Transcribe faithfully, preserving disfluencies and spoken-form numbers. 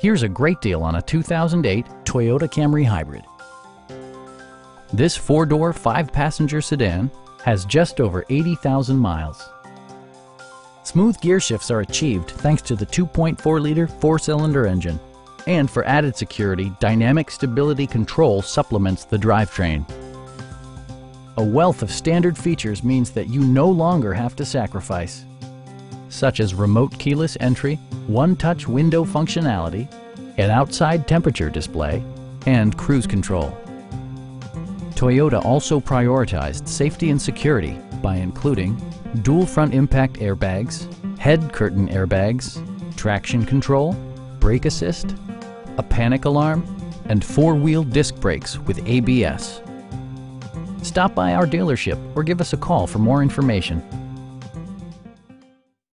Here's a great deal on a two thousand eight Toyota Camry Hybrid. This four-door, five-passenger sedan has just over eighty thousand miles. Smooth gear shifts are achieved thanks to the two point four liter four-cylinder engine. And for added security, dynamic stability control supplements the drivetrain. A wealth of standard features means that you no longer have to sacrifice, such as remote keyless entry, one-touch window functionality, an outside temperature display, and cruise control. Toyota also prioritized safety and security by including dual front impact airbags, head curtain airbags, traction control, brake assist, a panic alarm, and four-wheel disc brakes with A B S. Stop by our dealership or give us a call for more information.